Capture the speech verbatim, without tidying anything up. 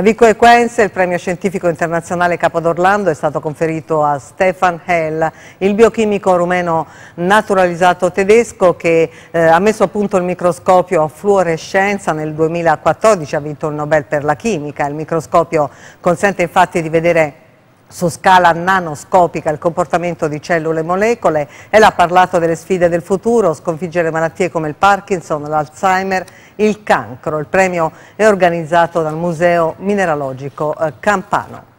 A Vico Equense il premio scientifico internazionale Capo d'Orlando è stato conferito a Stefan Hell, il biochimico rumeno naturalizzato tedesco che eh, ha messo a punto il microscopio a fluorescenza nel duemilaquattordici, ha vinto il Nobel per la chimica. Il microscopio consente infatti di vedere su scala nanoscopica il comportamento di cellule e molecole. Ella ha parlato delle sfide del futuro, sconfiggere malattie come il Parkinson, l'Alzheimer, il cancro. Il premio è organizzato dal Museo Mineralogico Campano.